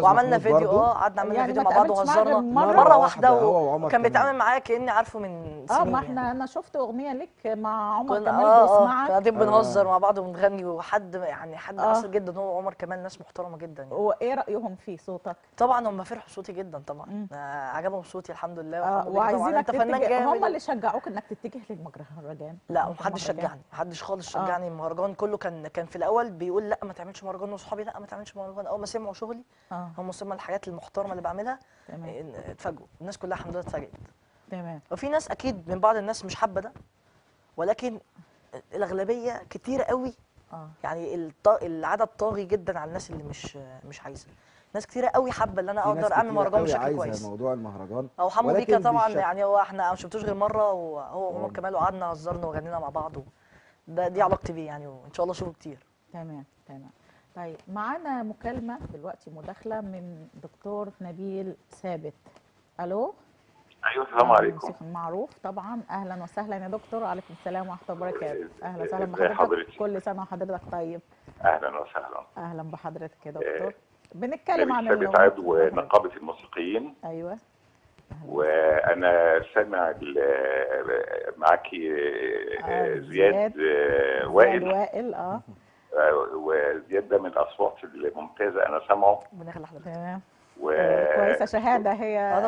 وعملنا فيديو، قعدنا عملنا فيديو مع بعض وهزرنا مره واحده، وكان بيتعامل معايا كاني عارفه من سنين. ما احنا يعني. انا شفت اغنيه لك مع عمر كمال بيسمعك، قاعدين بنهزر مع بعض وبنغني، وحد يعني حد عسل جدا هو وعمر كمال، ناس محترمه جدا يعني. وايه رايهم في صوتك؟ طبعا هم فرحوا صوتي جدا، طبعا عجبهم صوتي الحمد لله. وعايزينك هم اللي شجعوك انك تتجه للمهرجان؟ لا محدش شجعني، محدش خالص شجعني. المهرجان كله كان في الاول بيقول لا ما تعملش مهرجان، واصحابي لا ما تعملش مهرجان. اول ما سمعوا شغلي هم سمعوا الحاجات المحترمه اللي بعملها اتفاجئوا، الناس كلها الحمد لله اتفاجئت. تمام. وفي ناس اكيد من بعض الناس مش حابه ده، ولكن الاغلبيه كتير قوي يعني العدد طاغي جدا على الناس اللي مش عايزه. ناس كتير قوي حابه ان انا اقدر اعمل مهرجان بشكل كويس. موضوع المهرجان او حمو بيكا طبعا يعني هو احنا ما شفتوش غير مره، وهو عمر كمال وقعدنا هزرنا وغنينا مع بعض، دي علاقتي بيه يعني، وان شاء الله اشوفه كتير. تمام. طيب معانا مكالمة دلوقتي، مداخلة من دكتور نبيل ثابت. الو. ايوه السلام عليكم. معروف طبعا، اهلا وسهلا يا دكتور. وعليكم السلام ورحمة الله وبركاته. اهلا وسهلا بحضرتك، كل سنة وحضرتك طيب. اهلا وسهلا. اهلا بحضرتك يا دكتور. بنتكلم عن نبيل ثابت ونقابة الموسيقيين. ايوه. وانا سامع معاكي زياد وائل وزياد ده من الاصوات الممتازه، انا سامعه تمام كويسه شهاده هي.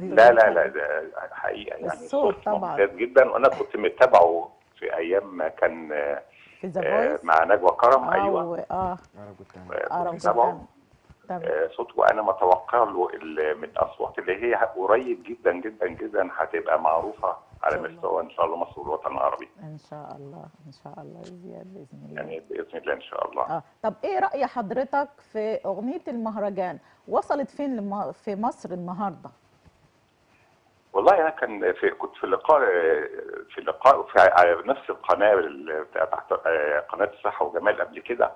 لا ده حقيقه يعني الصوت طبعا ممتاز جدا، وانا كنت متابعه في ايام ما كان في ذا فويس مع نجوى كرم. ايوه عربس جوت تالنت. صوته انا متوقع له من الاصوات اللي هي قريب جدا جدا جدا هتبقى معروفه على مستوى ان شاء الله مصر والوطن العربي. ان شاء الله زياد باذن الله. يعني باذن الله ان شاء الله. طب ايه راي حضرتك في اغنيه المهرجان؟ وصلت فين في مصر النهارده؟ والله انا كنت في لقاء على نفس القناه تحت قناه الصحه وجمال قبل كده،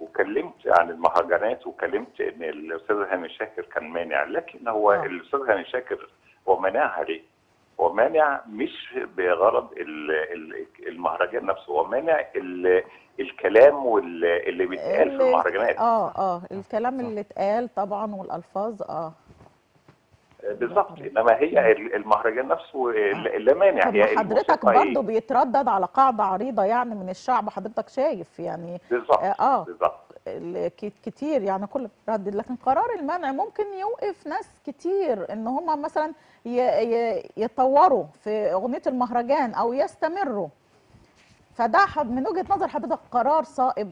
وكلمت عن المهرجانات، وكلمت ان الاستاذ هاني شاكر كان مانع، لكن هو الاستاذ هاني شاكر هو منعها ليه؟ هو مانع مش بغرض المهرجان نفسه، هو مانع الكلام اللي بيتقال في المهرجانات. الكلام اللي اتقال طبعا والالفاظ بالظبط، انما هي المهرجان نفسه اللي مانع. هي حضرتك برضه بيتردد على قاعده عريضه يعني من الشعب، حضرتك شايف يعني بالظبط. بالظبط كتير يعني كل بيتردد، لكن قرار المنع ممكن يوقف ناس كتير ان هم مثلا يطوروا في اغنيه المهرجان او يستمروا، فده من وجهه نظر حضرتك قرار صائب.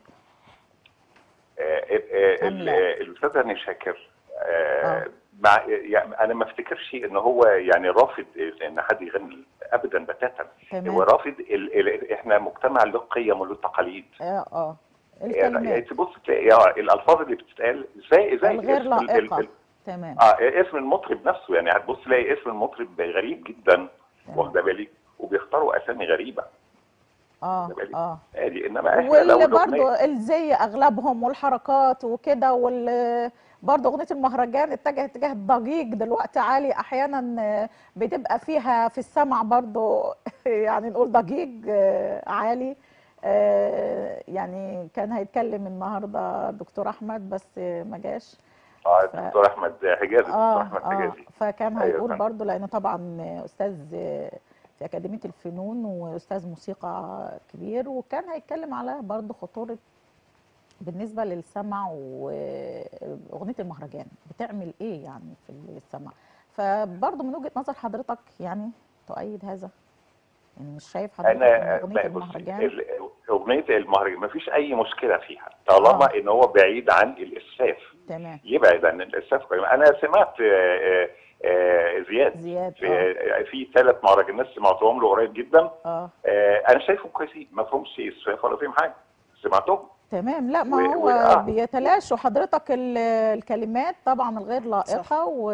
الاستاذ هاني شاكر يعني انا ما افتكرش ان هو يعني رافض ان حد يغني ابدا بتاتا. هو رافض احنا مجتمع له قيم وله تقاليد. يعني تبص تلاقي الالفاظ اللي بتتقال زي غير لائقه. تمام. اسم المطرب نفسه، يعني هتبص تلاقي اسم المطرب غريب جدا، واخده بالك، وبيختاروا اسامي غريبه. ادي انما احنا واللي برضه زي اغلبهم والحركات وكده، وال برضه اغنيه المهرجان اتجهت اتجاه ضجيج دلوقتي عالي، احيانا بتبقى فيها في السمع برضه يعني نقول ضجيج عالي. يعني كان هيتكلم النهارده دكتور احمد بس ما جاش. دكتور احمد حجازي. فكان هيقول برضه، لانه طبعا استاذ في اكاديميه الفنون واستاذ موسيقى كبير، وكان هيتكلم على برضه خطوره بالنسبه للسمع، واغنيه المهرجان بتعمل ايه يعني في السمع. فبرضه من وجهه نظر حضرتك يعني تؤيد هذا؟ يعني مش شايف حضرتك اغنيه المهرجان؟ اغنيه المهرجان مفيش اي مشكله فيها طالما ان هو بعيد عن الاسفاف. تمام. يبعد عن الاسفاف. انا سمعت زياد في 3 مهرجانات سمعتهم له قريب جدا. انا شايفهم كويسين، ما فيهمش اسفاف ولا فيهم حاجه، سمعتهم. تمام. لا، ما هو بيتلاشوا حضرتك الكلمات طبعا الغير لائقه،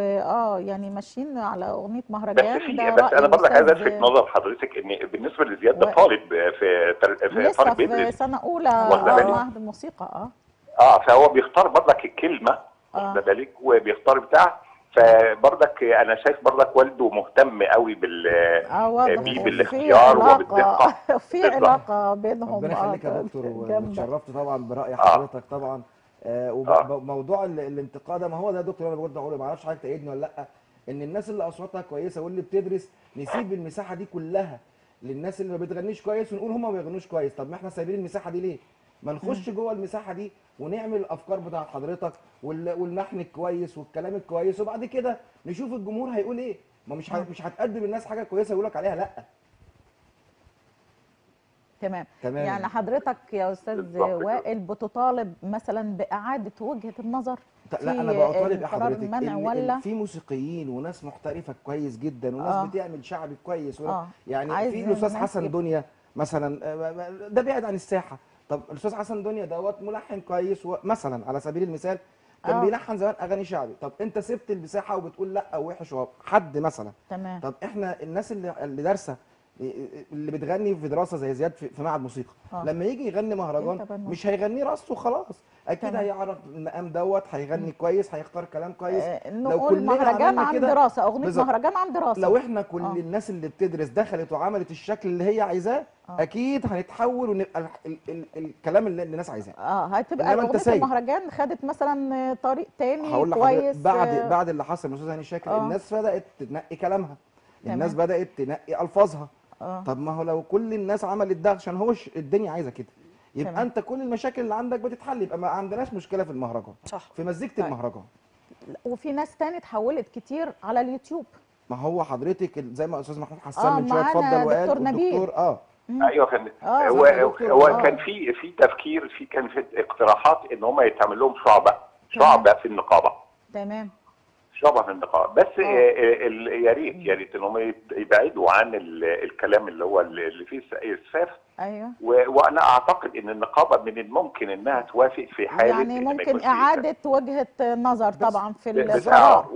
يعني ماشيين على اغنيه مهرجان. بس انا برضك عايز الفت نظر حضرتك ان بالنسبه لزياد ده طالب في طالب بيدرس في سنه اولى معهد الموسيقى. فهو بيختار برضك الكلمه، واخده بالك، وبيختار بتاع. فبرضك انا شايف برضك والده مهتم قوي بالاختيار وبالدقه. في علاقه بينهم. ربنا يخليك يا دكتور، واتشرفت طبعا براي حضرتك طبعا. وموضوع الانتقاء ده، ما هو ده يا دكتور انا برضه هقوله، ما اعرفش حضرتك تأيدني ولا لا، ان الناس اللي اصواتها كويسه واللي بتدرس نسيب المساحه دي كلها للناس اللي ما بتغنيش كويس، ونقول هم ما بيغنوش كويس. طب ما احنا سايبين المساحه دي ليه؟ ما نخش جوه المساحه دي ونعمل الافكار بتاعت حضرتك واللحن الكويس والكلام الكويس، وبعد كده نشوف الجمهور هيقول ايه. ما مش هتقدم الناس حاجه كويسه يقول لك عليها لا. تمام. يعني حضرتك يا استاذ وائل بتطالب مثلا باعاده وجهه النظر؟ لا، انا بطالب حضرتك ان في موسيقيين وناس محترفه كويس جدا، وناس بتعمل شعبي كويس، يعني في الاستاذ حسن دنيا مثلا، ده بعيد عن الساحه. طب الاستاذ حسن دنيا دوت ملحن كويس مثلا على سبيل المثال، كان بيلحن زمان اغاني شعبي. طب انت سبت المساحه وبتقول لا وحش حد مثلا. تمام. طب احنا الناس اللي دارسه، اللي بتغني في دراسه زي زياد في معهد موسيقى، لما يجي يغني مهرجان مش هيغنيه راسه وخلاص، اكيد هيعرف المقام دوت، هيغني كويس، هيختار كلام كويس. نقول مهرجان عن دراسه، اغنيه مهرجان عن دراسه. لو احنا كل الناس اللي بتدرس دخلت وعملت الشكل اللي هي عايزاه، اكيد هنتحول ونبقى الكلام اللي الناس عايزاه. هتبقى اغنيه المهرجان خدت مثلا طريق تاني كويس. بعد اللي حصل من الاستاذ هاني شاكر، الناس بدات تنقي كلامها، الناس بدات تنقي الفاظها. طب ما هو لو كل الناس عملت ده عشان هو الدنيا عايزه كده، يبقى انت كل المشاكل اللي عندك بتتحل، يبقى ما عندناش مشكله في المهرجان. صح. في مزيكه المهرجان. وفي ناس تاني اتحولت كتير على اليوتيوب. ما هو حضرتك زي ما استاذ محمود حسان من شويه اتفضل وقال دكتور نبيل. ايوه، كان هو كان في تفكير، كان في اقتراحات ان هم يتعمل لهم شعبه في النقابه. تمام. شعبه في النقابه، بس يا ريت ان هم يبعدوا عن الكلام اللي هو اللي فيه اسفاف. ايوه. وانا اعتقد ان النقابه من الممكن انها توافق في حاله، يعني ممكن اعاده وجهه نظر طبعا في الزراعه.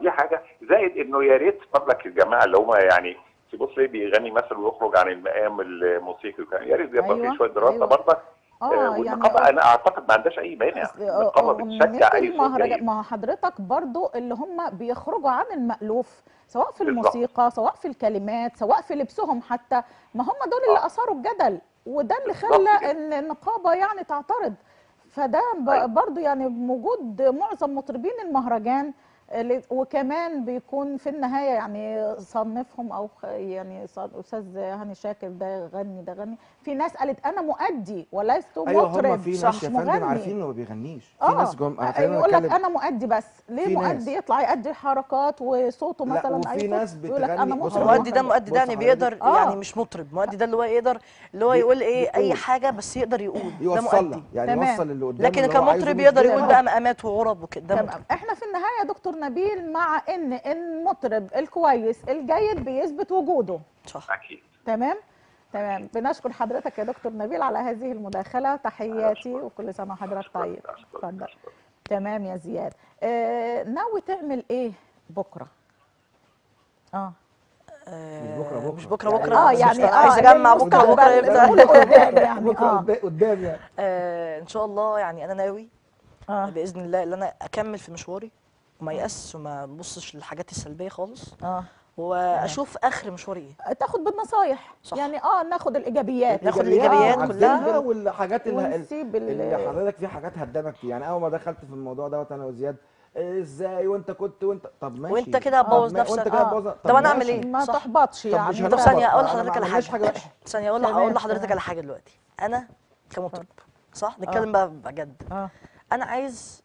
دي حاجه، زائد انه يا ريت برضك الجماعه اللي هم يعني تبص ليه بيغني مثلا ويخرج عن المقام الموسيقي، يا ريت يبقى في شويه دراسه برضك. والنقابه يعني انا اعتقد ما عندهاش اي مانع، النقابه بتشجع اي مهرجان. ما حضرتك برضو اللي هم بيخرجوا عن المألوف، سواء في الموسيقى، سواء في الكلمات، سواء في لبسهم حتى، ما هم دول اللي اثاروا الجدل، وده اللي خلى ان النقابه يعني تعترض. فده برضو يعني بوجود معظم مطربين المهرجان، وكمان بيكون في النهايه يعني صنفهم، او يعني استاذ هاني شاكر ده غني، في ناس قالت انا مؤدي ولست مطرب. في ناس يا فندم عارفين انه ما بيغنيش، في ناس يقول لك انا مؤدي بس. ليه مؤدي؟ يطلع يؤدي حركات وصوته مثلا. لا، وفي ناس بتغني مؤدي، ده مؤدي ده يعني بيقدر يعني مش مطرب، مؤدي ده اللي هو يقدر اللي هو يقول اي حاجه، بس يقدر يقول ده مؤدي يعني يوصل اللي قدامه. لكن كمطرب يقدر يقول بقى مقامات وعرب وكده. احنا في النهايه يا دكتور دكتور نبيل، مع ان المطرب الكويس الجيد بيثبت وجوده. صح، اكيد. تمام. بنشكر حضرتك يا دكتور نبيل على هذه المداخله، تحياتي وكل سنه وحضرتك طيب. اتفضل. تمام يا زياد، ناوي تعمل ايه بكره؟ مش بكره يعني عايز اجمع بكره امتى؟ بكره قدام يعني ان شاء الله. يعني انا ناوي باذن الله ان انا اكمل في مشواري وما يأسش وما ببصش للحاجات السلبيه خالص، واشوف اخر مشواري ايه. تاخد بالنصايح يعني، ناخد الايجابيات، كلها والحاجات اللي حضرتك في حاجات هتدمك فيه. يعني اول ما دخلت في الموضوع دوت انا وزياد، ازاي وانت كنت طب ماشي، وانت كده هتبوظ نفسك، طب انا اعمل ايه؟ ما تحبطش يعني. طب ثانيه اقول لحضرتك على حاجه، اقول لحضرتك على حاجه دلوقتي. انا كمطرب، صح، نتكلم بقى بجد، انا عايز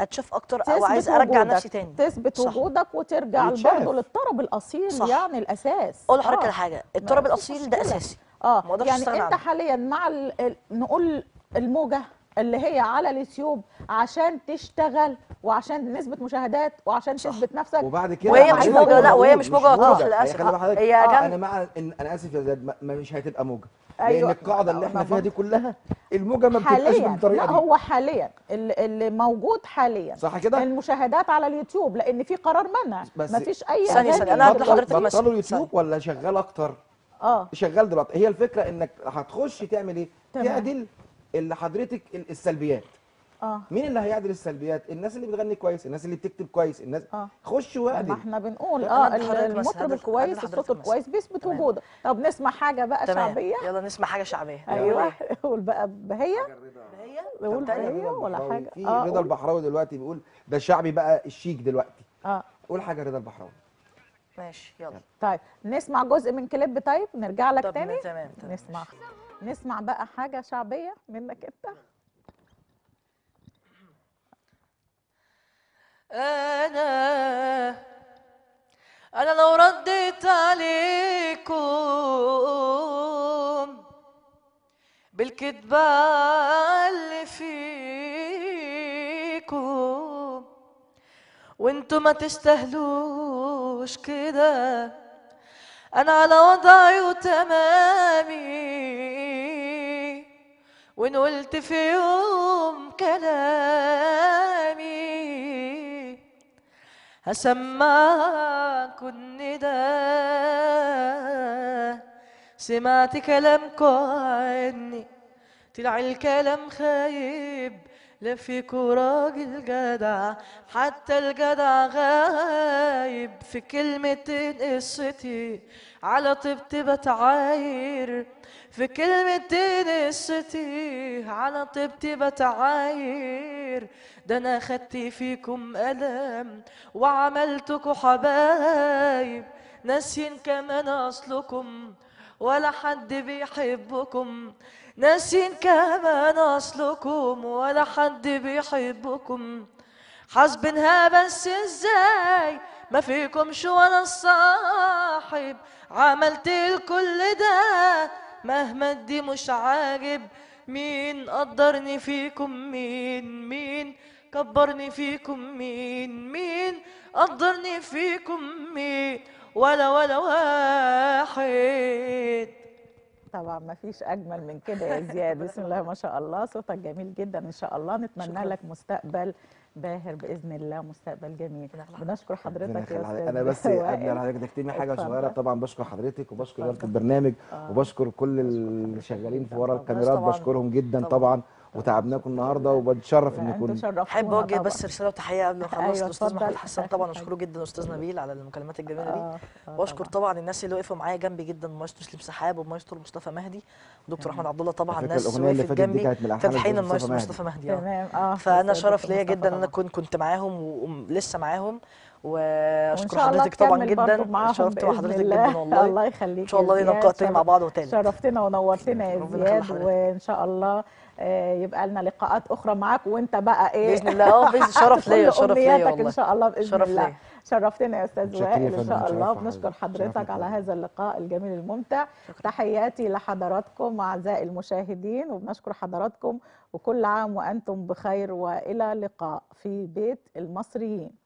اتشاف اكتر، او عايز ارجع نفسي تاني، تثبت وجودك وترجع برضه للطرب الاصيل. صح. يعني الاساس. اقول لحضرتك على حاجه، الطرب الاصيل ده اساسي، ما اقدرش استغنى عنه. يعني انت حاليا مع نقول الموجه اللي هي على اليوتيوب عشان تشتغل وعشان نسبة مشاهدات وعشان تثبت نفسك، وبعد كده وهي مش موجه. لا، وهي مش موجه هتروح للاسف. هي انا مع انا اسف يا زياد، مش هتبقى موجه. أيوة. لان القاعده اللي احنا فيها دي كلها الموجه ما بتبقاش بالطريقه دي. لا، هو حاليا اللي موجود حاليا، صح كده، المشاهدات على اليوتيوب، لان في قرار منع، ما فيش اي ثانيه. انا لحضرتك بطلوا اليوتيوب ولا شغال اكتر؟ شغال دلوقتي. هي الفكره انك هتخش تعمل ايه؟ تعدل اللي حضرتك السلبيات. مين اللي هيعدل السلبيات؟ الناس اللي بتغني كويس، الناس اللي بتكتب كويس، الناس خش واعدل. ما احنا بنقول المطرب الكويس، الصوت الكويس بيثبت وجوده. طب نسمع حاجه بقى شعبيه. يلا نسمع حاجه شعبيه. ايوه، قول بقى بهية ولا حاجه. في رضا البحراوي دلوقتي بيقول ده الشعبي بقى الشيك دلوقتي. قول حاجه رضا البحراوي. ماشي، يلا. طيب نسمع جزء من كليب، طيب نرجع لك تاني. تمام. نسمع بقى حاجة شعبية منك انت. أنا لو رديت عليكم بالكدبة اللي فيكم، وانتم ما تستاهلوش كده، أنا على وضعي وتمامي، وإن قلت في يوم كلامي هسمعكوا الندى. سمعت كلامكوا عني، طلع الكلام خايب، لا فيكوا راجل جدع، حتى الجدع غايب. في كلمتين قصتي على طبت بتعاير، في كلمتين قصتي على طبتي بتعاير. ده انا خدت فيكم ألم وعملتكوا حبايب، ناسين كمان أصلكم ولا حد بيحبكم، ناسين كمان أصلكم ولا حد بيحبكم. حاسبينها بس ازاي ما فيكمش ولا الصاحب، عملت الكل ده مهما دي مش عاجب. مين قدرني فيكم؟ مين كبرني فيكم؟ مين قدرني فيكم؟ مين؟ ولا واحد. طبعا ما فيش اجمل من كده يا زياد. بسم الله ما شاء الله، صوتك جميل جدا، ان شاء الله نتمنى لك مستقبل باهر باذن الله، مستقبل جميل. بنشكر حضرتك يا استاذ. انا بس قبل حضرتك تكتبني حاجه صغيره، طبعا بشكر حضرتك وبشكر اداره البرنامج وبشكر كل اللي شغالين في ورا الكاميرات، بشكرهم جدا طبعا. وتعبناكم النهارده وبنتشرف ان نكون. احب اوجه بس رساله وتحيه قبل ما اخلص الاستاذ محمود حسان، طبعا اشكره جدا، الاستاذ نبيل على المكالمات الجميله دي، واشكر طبعا الناس اللي وقفوا معايا جنبي جدا، مايسترو سليم سحاب ومايسترو مصطفى مهدي ودكتور احمد عبد الله، طبعا الناس اللي وقفت جنبي تلحين المايسترو مصطفى مهدي. فانا شرف ليا جدا ان انا كنت معاهم ولسه معاهم، واشكر حضرتك طبعا جدا، شرفت حضرتك جدا والله. الله يخليك، ان شاء الله لنا لقاء تاني مع بعض وتالت. شرفتنا ونورتنا يا زياد، وان شاء الله يبقى لنا لقاءات اخرى معاك. وانت بقى ايه باذن الله؟ شرف ليا، شرف ليا والله، ان شاء الله باذن الله. شرفتنا يا استاذ وائل ان شاء الله. بنشكر حضرتك على هذا اللقاء الجميل الممتع، تحياتي لحضراتكم اعزائي المشاهدين، وبنشكر حضراتكم، وكل عام وانتم بخير، والى اللقاء في بيت المصريين.